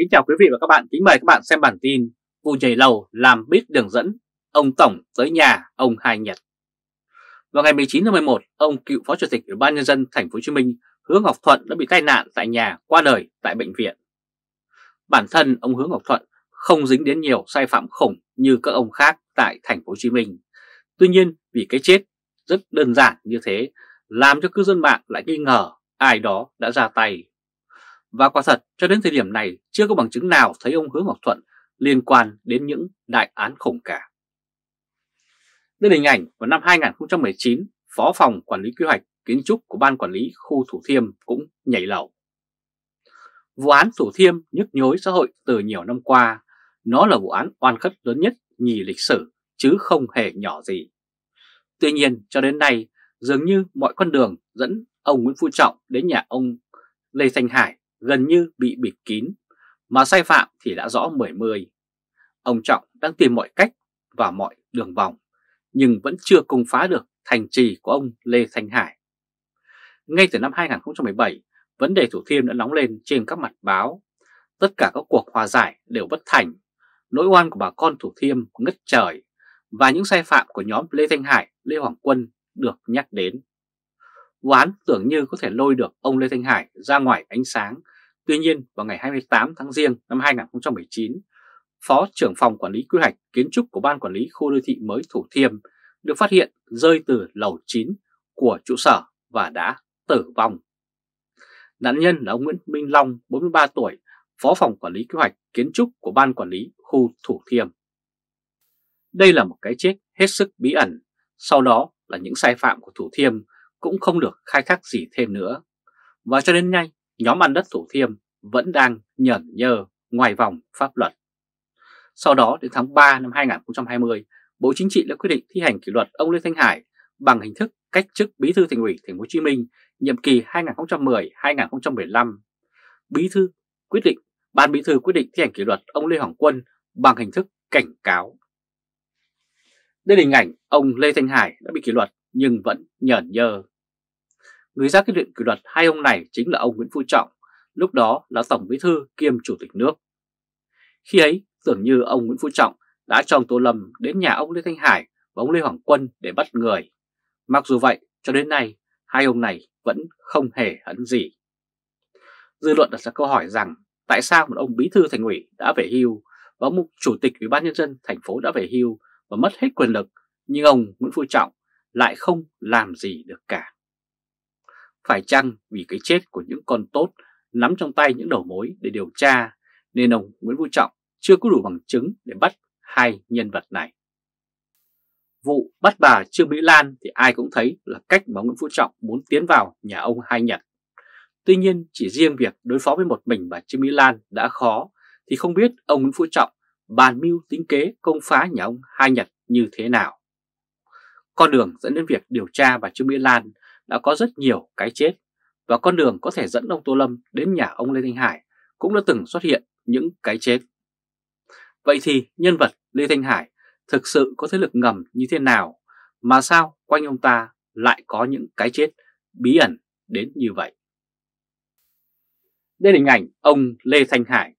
Kính chào quý vị và các bạn, kính mời các bạn xem bản tin vụ nhảy lầu làm bít đường dẫn, ông Tổng tới nhà ông Hai Nhật. Vào ngày 19 tháng 11, ông cựu Phó Chủ tịch Ủy ban Nhân dân Thành phố Hồ Chí Minh Hứa Ngọc Thuận đã bị tai nạn tại nhà, qua đời tại bệnh viện. Bản thân ông Hứa Ngọc Thuận không dính đến nhiều sai phạm khủng như các ông khác tại Thành phố Hồ Chí Minh. Tuy nhiên, vì cái chết rất đơn giản như thế làm cho cư dân mạng lại nghi ngờ ai đó đã ra tay. Và quả thật, cho đến thời điểm này chưa có bằng chứng nào thấy ông Hứa Ngọc Thuận liên quan đến những đại án khủng cả. Đây là hình ảnh vào năm 2019, Phó phòng Quản lý Quy hoạch Kiến trúc của Ban Quản lý khu Thủ Thiêm cũng nhảy lầu. Vụ án Thủ Thiêm nhức nhối xã hội từ nhiều năm qua, nó là vụ án oan khuất lớn nhất nhì lịch sử chứ không hề nhỏ gì. Tuy nhiên, cho đến nay, dường như mọi con đường dẫn ông Nguyễn Phú Trọng đến nhà ông Lê Thanh Hải gần như bị bịt kín, mà sai phạm thì đã rõ mười mươi. Ông Trọng đang tìm mọi cách và mọi đường vòng, nhưng vẫn chưa công phá được thành trì của ông Lê Thanh Hải. Ngay từ năm 2017, vấn đề Thủ Thiêm đã nóng lên trên các mặt báo. Tất cả các cuộc hòa giải đều bất thành, nỗi oan của bà con Thủ Thiêm ngất trời, và những sai phạm của nhóm Lê Thanh Hải, Lê Hoàng Quân được nhắc đến. Vụ án tưởng như có thể lôi được ông Lê Thanh Hải ra ngoài ánh sáng. Tuy nhiên, vào ngày 28 tháng Giêng năm 2019, Phó trưởng phòng Quản lý Quy hoạch Kiến trúc của Ban Quản lý khu đô thị mới Thủ Thiêm được phát hiện rơi từ lầu 9 của trụ sở và đã tử vong. Nạn nhân là ông Nguyễn Minh Long, 43 tuổi, Phó phòng Quản lý Quy hoạch Kiến trúc của Ban Quản lý khu Thủ Thiêm. Đây là một cái chết hết sức bí ẩn, sau đó là những sai phạm của Thủ Thiêm cũng không được khai thác gì thêm nữa. Và cho đến nay, nhóm ăn đất Thủ Thiêm vẫn đang nhởn nhơ ngoài vòng pháp luật. Sau đó đến tháng 3 năm 2020, Bộ Chính trị đã quyết định thi hành kỷ luật ông Lê Thanh Hải bằng hình thức cách chức Bí thư Thành ủy Thành phố Hồ Chí Minh nhiệm kỳ 2010-2015. Ban Bí thư quyết định thi hành kỷ luật ông Lê Hoàng Quân bằng hình thức cảnh cáo. Đây là hình ảnh ông Lê Thanh Hải đã bị kỷ luật nhưng vẫn nhởn nhơ. Người ra quyết định kỷ luật hai ông này chính là ông Nguyễn Phú Trọng, lúc đó là Tổng Bí thư kiêm Chủ tịch nước. Khi ấy, tưởng như ông Nguyễn Phú Trọng đã cho ông Tô Lâm đến nhà ông Lê Thanh Hải và ông Lê Hoàng Quân để bắt người. Mặc dù vậy, cho đến nay, hai ông này vẫn không hề hấn gì. Dư luận đặt ra câu hỏi rằng tại sao một ông Bí thư Thành ủy đã về hưu và một Chủ tịch Ủy ban Nhân dân thành phố đã về hưu và mất hết quyền lực, nhưng ông Nguyễn Phú Trọng lại không làm gì được cả. Phải chăng vì cái chết của những con tốt nắm trong tay những đầu mối để điều tra nên ông Nguyễn Phú Trọng chưa có đủ bằng chứng để bắt hai nhân vật này? Vụ bắt bà Trương Mỹ Lan thì ai cũng thấy là cách mà Nguyễn Phú Trọng muốn tiến vào nhà ông Hai Nhật. Tuy nhiên, chỉ riêng việc đối phó với một mình bà Trương Mỹ Lan đã khó thì không biết ông Nguyễn Phú Trọng bàn mưu tính kế công phá nhà ông Hai Nhật như thế nào. Con đường dẫn đến việc điều tra bà Trương Mỹ Lan đã có rất nhiều cái chết, và con đường có thể dẫn ông Tô Lâm đến nhà ông Lê Thanh Hải cũng đã từng xuất hiện những cái chết. Vậy thì nhân vật Lê Thanh Hải thực sự có thế lực ngầm như thế nào mà sao quanh ông ta lại có những cái chết bí ẩn đến như vậy? Đây là hình ảnh ông Lê Thanh Hải.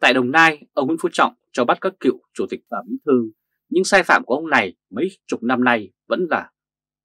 Tại Đồng Nai, ông Nguyễn Phú Trọng cho bắt các cựu chủ tịch và bí thư. Những sai phạm của ông này mấy chục năm nay vẫn là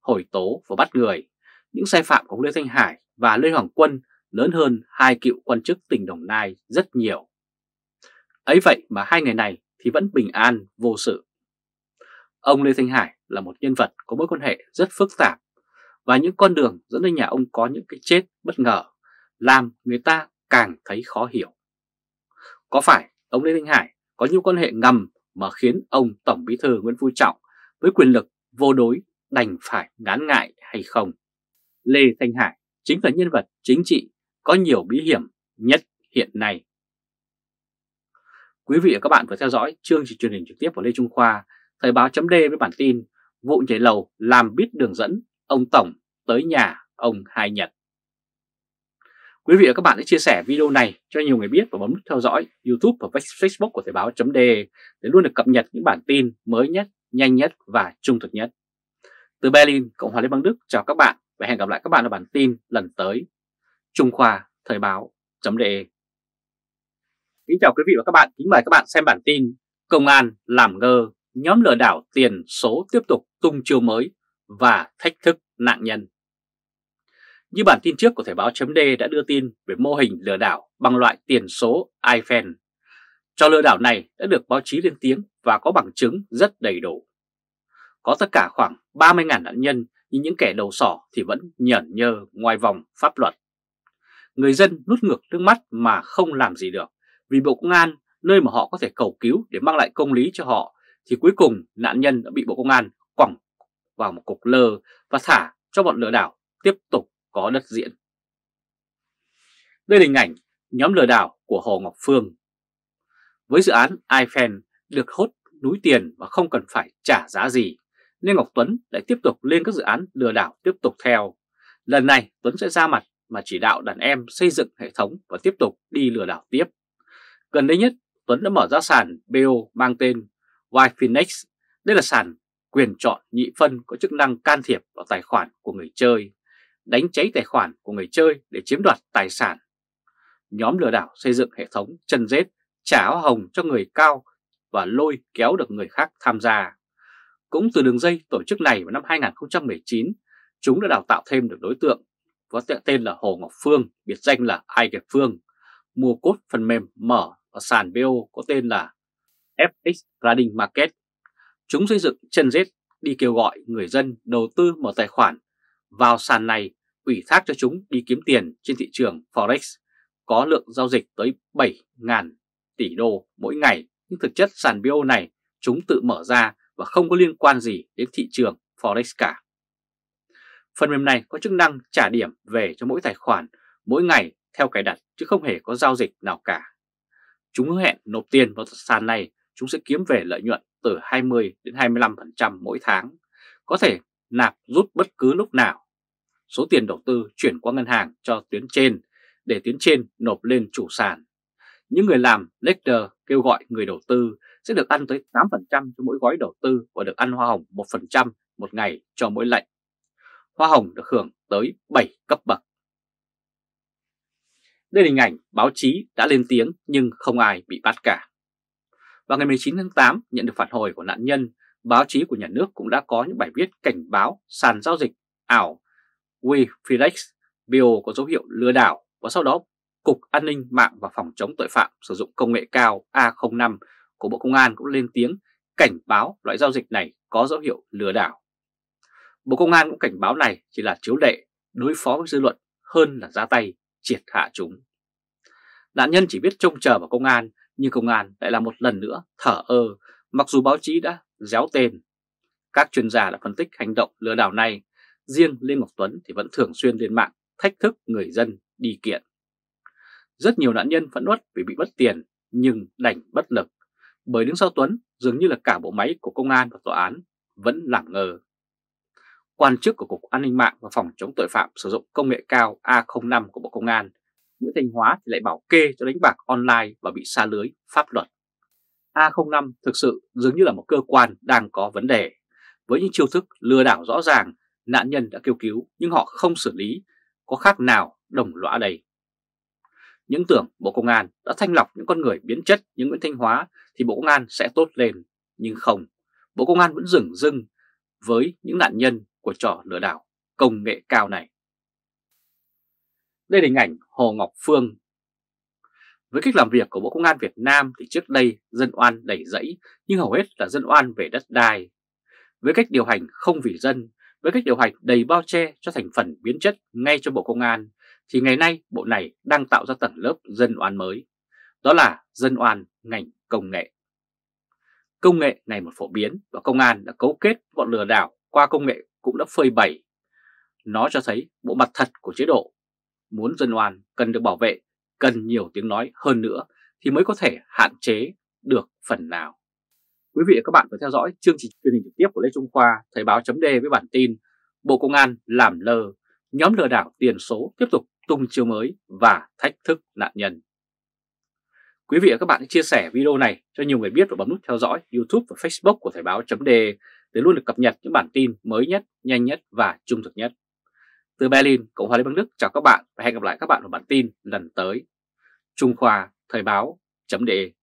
hồi tố và bắt người. Những sai phạm của ông Lê Thanh Hải và Lê Hoàng Quân lớn hơn hai cựu quan chức tỉnh Đồng Nai rất nhiều. Ấy vậy mà hai người này thì vẫn bình an vô sự. Ông Lê Thanh Hải là một nhân vật có mối quan hệ rất phức tạp, và những con đường dẫn đến nhà ông có những cái chết bất ngờ làm người ta càng thấy khó hiểu. Có phải ông Lê Thanh Hải có những quan hệ ngầm mà khiến ông Tổng Bí thư Nguyễn Phú Trọng với quyền lực vô đối đành phải ngán ngại hay không? Lê Thanh Hải chính là nhân vật chính trị có nhiều bí hiểm nhất hiện nay. Quý vị và các bạn vừa theo dõi chương trình truyền hình trực tiếp của Lê Trung Khoa, Thời báo.de với bản tin vụ nhảy lầu làm bít đường dẫn, ông Tổng tới nhà ông Hai Nhật. Quý vị và các bạn hãy chia sẻ video này cho nhiều người biết và bấm nút theo dõi YouTube và Facebook của Thời báo.de để luôn được cập nhật những bản tin mới nhất, nhanh nhất và trung thực nhất. Từ Berlin, Cộng hòa Liên bang Đức, chào các bạn và hẹn gặp lại các bạn ở bản tin lần tới. Trung Khoa, Thời báo.de. Kính chào quý vị và các bạn, kính mời các bạn xem bản tin Công an làm ngơ, nhóm lừa đảo tiền số tiếp tục tung chiêu mới và thách thức nạn nhân. Như bản tin trước của Thời báo.de đã đưa tin về mô hình lừa đảo bằng loại tiền số iFan. Trò lừa đảo này đã được báo chí lên tiếng và có bằng chứng rất đầy đủ. Có tất cả khoảng 30.000 nạn nhân, nhưng những kẻ đầu sỏ thì vẫn nhởn nhơ ngoài vòng pháp luật. Người dân nuốt ngược nước mắt mà không làm gì được, vì Bộ Công an, nơi mà họ có thể cầu cứu để mang lại công lý cho họ, thì cuối cùng nạn nhân đã bị Bộ Công an quẳng vào một cục lơ và thả cho bọn lừa đảo tiếp tục có đất diễn. Đây là hình ảnh nhóm lừa đảo của Hồ Ngọc Phương. Với dự án iFan được hốt núi tiền và không cần phải trả giá gì, nên Ngọc Tuấn lại tiếp tục lên các dự án lừa đảo tiếp tục theo. Lần này Tuấn sẽ ra mặt mà chỉ đạo đàn em xây dựng hệ thống và tiếp tục đi lừa đảo tiếp. Gần đây nhất, Tuấn đã mở ra sàn BO mang tên Whitefinex. Đây là sàn quyền chọn nhị phân có chức năng can thiệp vào tài khoản của người chơi, đánh cháy tài khoản của người chơi để chiếm đoạt tài sản. Nhóm lừa đảo xây dựng hệ thống chân rết, trả hoa hồng cho người cao và lôi kéo được người khác tham gia. Cũng từ đường dây tổ chức này vào năm 2019, chúng đã đào tạo thêm được đối tượng có tên là Hồ Ngọc Phương, biệt danh là Ai Kiệt Phương, mua cốt phần mềm mở và sàn BO có tên là FX Trading Market. Chúng xây dựng chân rết đi kêu gọi người dân đầu tư mở tài khoản vào sàn này, ủy thác cho chúng đi kiếm tiền trên thị trường Forex, có lượng giao dịch tới 7.000 tỷ đô mỗi ngày. Nhưng thực chất sàn BO này chúng tự mở ra và không có liên quan gì đến thị trường Forex cả. Phần mềm này có chức năng trả điểm về cho mỗi tài khoản mỗi ngày theo cài đặt, chứ không hề có giao dịch nào cả. Chúng hứa hẹn nộp tiền vào sàn này, chúng sẽ kiếm về lợi nhuận từ 20 đến 25% mỗi tháng, có thể nạp rút bất cứ lúc nào. Số tiền đầu tư chuyển qua ngân hàng cho tuyến trên, để tuyến trên nộp lên chủ sàn. Những người làm leader kêu gọi người đầu tư sẽ được ăn tới 8% cho mỗi gói đầu tư và được ăn hoa hồng 1% một ngày cho mỗi lệnh. Hoa hồng được hưởng tới 7 cấp bậc. Đây là hình ảnh báo chí đã lên tiếng nhưng không ai bị bắt cả. Vào ngày 19 tháng 8 nhận được phản hồi của nạn nhân, báo chí của nhà nước cũng đã có những bài viết cảnh báo sàn giao dịch ảo WeFlix Bio có dấu hiệu lừa đảo, và sau đó Cục An ninh mạng và Phòng chống tội phạm sử dụng công nghệ cao A05 của Bộ Công an cũng lên tiếng cảnh báo loại giao dịch này có dấu hiệu lừa đảo. Bộ Công an cũng cảnh báo này chỉ là chiếu lệ đối phó với dư luận hơn là ra tay triệt hạ chúng. Nạn nhân chỉ biết trông chờ vào công an, nhưng công an lại là một lần nữa thở ơ, mặc dù báo chí đã réo tên. Các chuyên gia đã phân tích hành động lừa đảo này, riêng Lê Ngọc Tuấn thì vẫn thường xuyên lên mạng thách thức người dân đi kiện. Rất nhiều nạn nhân phẫn uất vì bị mất tiền nhưng đành bất lực, bởi đứng sau Tuấn dường như là cả bộ máy của công an và tòa án vẫn làm ngơ. Quan chức của Cục An ninh mạng và Phòng chống tội phạm sử dụng công nghệ cao A05 của Bộ Công an, Nguyễn Thanh Hóa thì lại bảo kê cho đánh bạc online và bị sa lưới pháp luật. A05 thực sự dường như là một cơ quan đang có vấn đề. Với những chiêu thức lừa đảo rõ ràng, nạn nhân đã kêu cứu nhưng họ không xử lý, có khác nào đồng lõa đây. Những tưởng Bộ Công an đã thanh lọc những con người biến chất như Nguyễn Thanh Hóa thì Bộ Công an sẽ tốt lên, nhưng không. Bộ Công an vẫn dửng dưng với những nạn nhân của trò lừa đảo công nghệ cao này. Đây là hình ảnh Hồ Ngọc Phương. Với cách làm việc của Bộ Công an Việt Nam thì trước đây dân oan đầy rẫy, nhưng hầu hết là dân oan về đất đai. Với cách điều hành không vì dân, với cách điều hành đầy bao che cho thành phần biến chất ngay cho Bộ Công an, thì ngày nay bộ này đang tạo ra tầng lớp dân oan mới, đó là dân oan ngành công nghệ. Công nghệ ngày một phổ biến và công an đã cấu kết bọn lừa đảo qua công nghệ cũng đã phơi bày. Nó cho thấy bộ mặt thật của chế độ. Muốn dân oan cần được bảo vệ, cần nhiều tiếng nói hơn nữa thì mới có thể hạn chế được phần nào. Quý vị và các bạn vừa theo dõi chương trình truyền hình trực tiếp của Lê Trung Khoa, Thời báo.de với bản tin Bộ Công an làm lơ, nhóm lừa đảo tiền số tiếp tục tung chiêu mới và thách thức nạn nhân. Quý vị và các bạn hãy chia sẻ video này cho nhiều người biết và bấm nút theo dõi YouTube và Facebook của Thời báo.de để luôn được cập nhật những bản tin mới nhất, nhanh nhất và trung thực nhất. Từ Berlin, Cộng hòa Liên bang Đức chào các bạn và hẹn gặp lại các bạn ở bản tin lần tới. Trung Khoa, Thời báo Thoibao.de